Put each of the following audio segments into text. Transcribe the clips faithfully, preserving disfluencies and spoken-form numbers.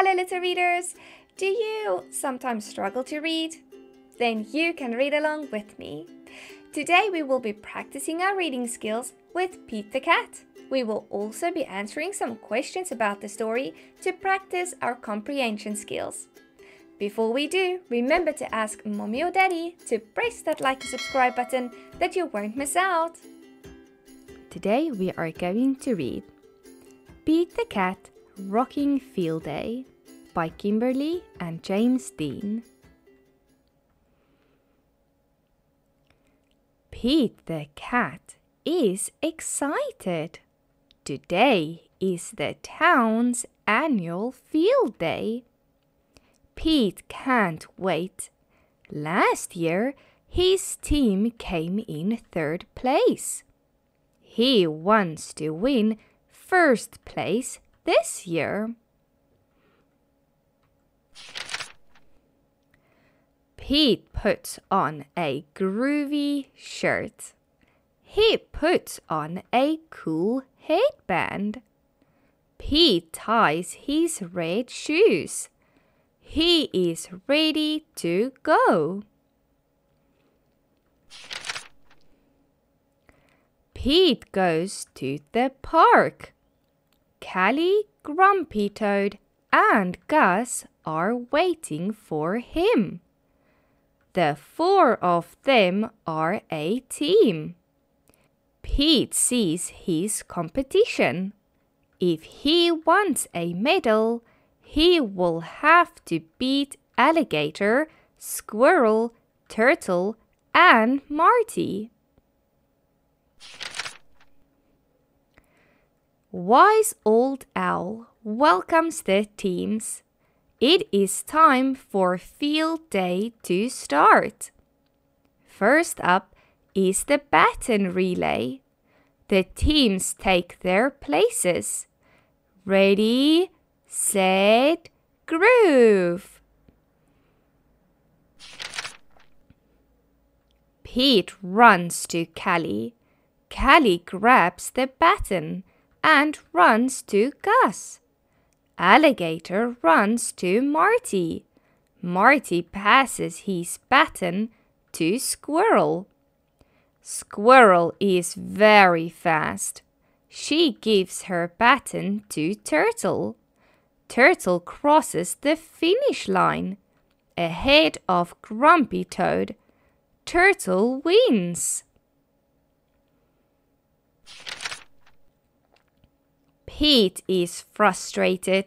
Hello little readers! Do you sometimes struggle to read? Then you can read along with me. Today we will be practicing our reading skills with Pete the Cat. We will also be answering some questions about the story to practice our comprehension skills. Before we do, remember to ask Mommy or Daddy to press that like and subscribe button that you won't miss out. Today we are going to read Pete the Cat Rocking Field Day by Kimberly and James Dean. Pete the Cat is excited. Today is the town's annual field day. Pete can't wait. Last year, his team came in third place. He wants to win first place this year. Pete puts on a groovy shirt. He puts on a cool headband. Pete ties his red shoes. He is ready to go. Pete goes to the park. Callie, Grumpy Toad, and Gus are waiting for him. The four of them are a team. Pete sees his competition. If he wants a medal, he will have to beat Alligator, Squirrel, Turtle, and Marty. Wise Old Owl welcomes the teams. It is time for field day to start. First up is the baton relay. The teams take their places. Ready, set, groove! Pete runs to Callie. Callie grabs the baton and runs to Gus. Alligator runs to Marty. Marty passes his baton to Squirrel. Squirrel is very fast. She gives her baton to Turtle. Turtle crosses the finish line, ahead of Grumpy Toad. Turtle wins. Pete is frustrated.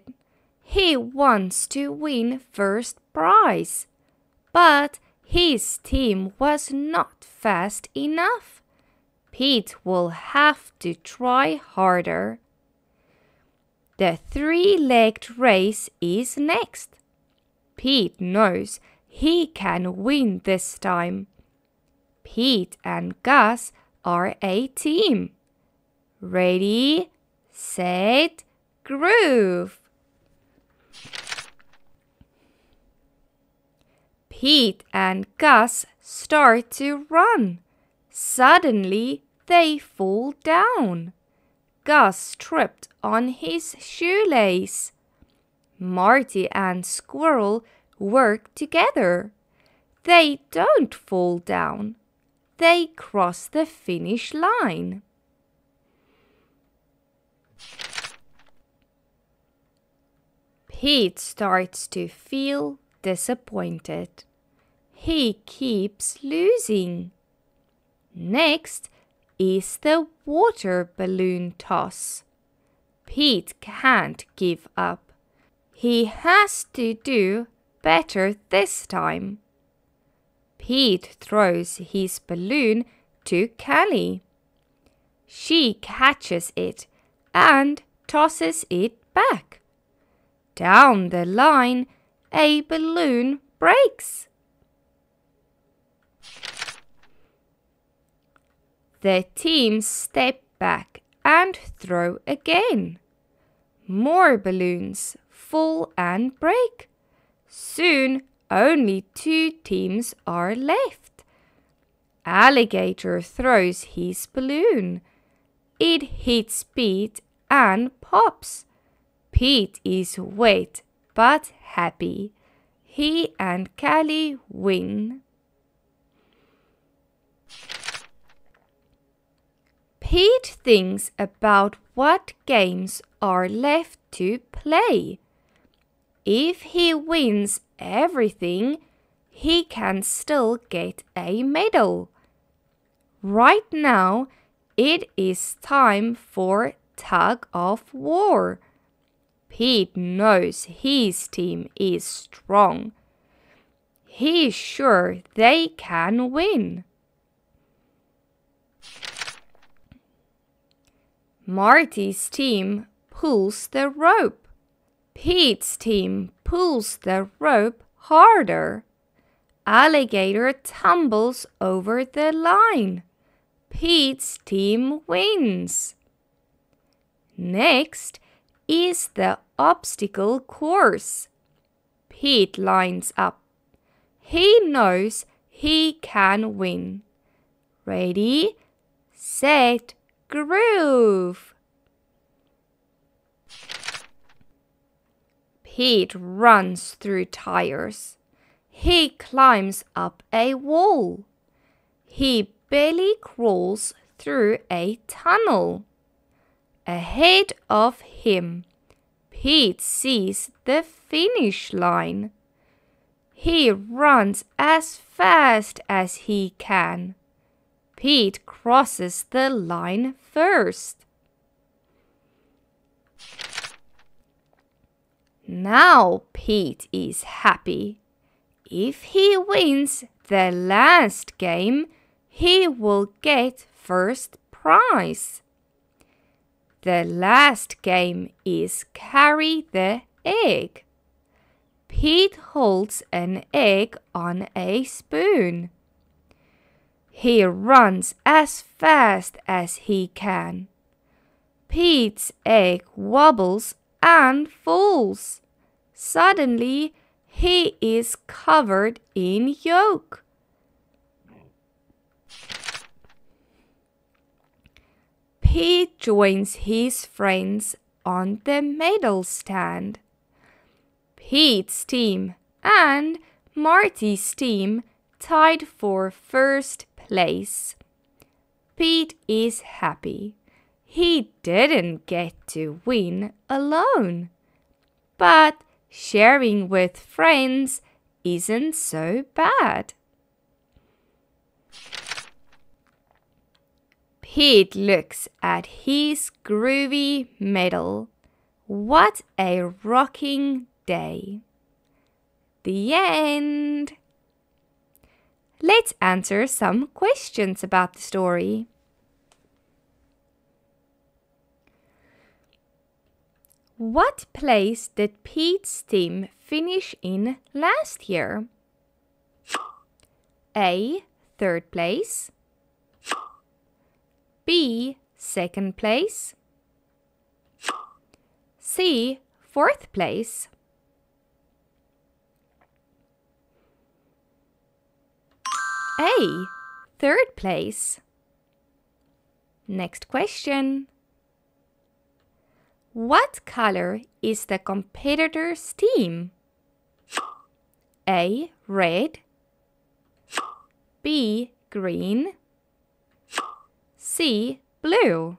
He wants to win first prize, but his team was not fast enough. Pete will have to try harder. The three-legged race is next. Pete knows he can win this time. Pete and Gus are a team. Ready, set, groove! Pete and Gus start to run. Suddenly, they fall down. Gus tripped on his shoelace. Marty and Squirrel work together. They don't fall down. They cross the finish line. Pete starts to feel disappointed. He keeps losing. Next is the water balloon toss. Pete can't give up. He has to do better this time. Pete throws his balloon to Callie. She catches it and tosses it back. Down the line, a balloon breaks. The teams step back and throw again. More balloons fall and break. Soon, only two teams are left. Alligator throws his balloon. It hits Pete and pops. Pete is wet but happy. He and Callie win. Pete thinks about what games are left to play. If he wins everything, he can still get a medal. Right now, it is time for tug of war. Pete knows his team is strong. He's sure they can win. Marty's team pulls the rope. Pete's team pulls the rope harder. Alligator tumbles over the line. Pete's team wins. Next is the obstacle course. Pete lines up. He knows he can win. Ready, set, groove. Pete runs through tires. He climbs up a wall. He belly crawls through a tunnel. Ahead of him, Pete sees the finish line. He runs as fast as he can. Pete crosses the line first. Now Pete is happy. If he wins the last game, he will get first prize. The last game is carry the egg. Pete holds an egg on a spoon. He runs as fast as he can. Pete's egg wobbles and falls. Suddenly, he is covered in yolk. Pete joins his friends on the medal stand. Pete's team and Marty's team tied for first place. Pete is happy. He didn't get to win alone. But sharing with friends isn't so bad. Pete looks at his groovy medal. What a rocking day. The end. Let's answer some questions about the story. What place did Pete's team finish in last year? A. Third place. B. Second place. C. Fourth place. A. Third place. Next question. What color is the competitor's team? A. Red. B. Green. C. Blue.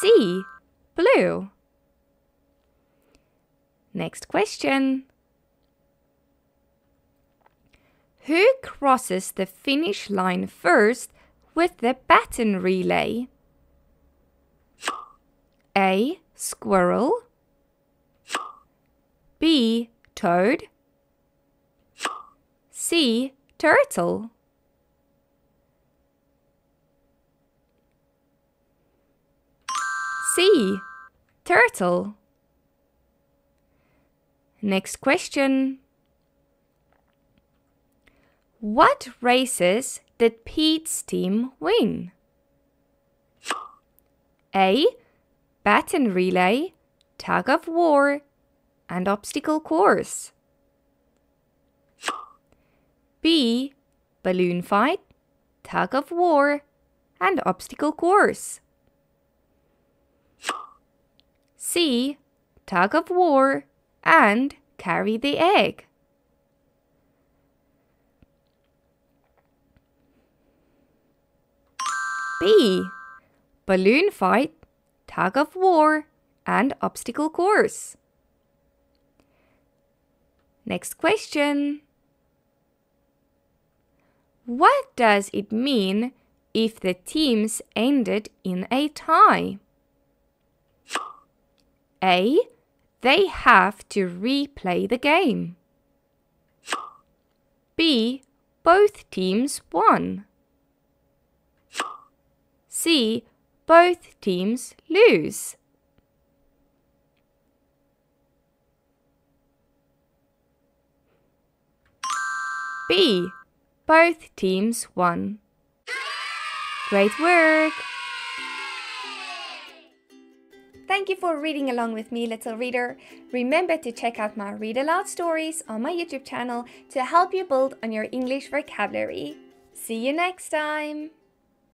C. Blue. Next question. Who crosses the finish line first with the baton relay? A. Squirrel. B. Toad. C. Turtle. C. Turtle. Next question. What races did Pete's team win? A. Baton relay, tug of war, and obstacle course. B. Balloon fight, tug of war, and obstacle course. C. Tug of war and carry the egg. B. Balloon fight, tug of war and obstacle course. Next question. What does it mean if the teams ended in a tie? A. They have to replay the game. B. Both teams won. C. Both teams lose. B. Both teams won. Great work! Thank you for reading along with me, little reader. Remember to check out my Read Aloud stories on my YouTube channel to help you build on your English vocabulary. See you next time!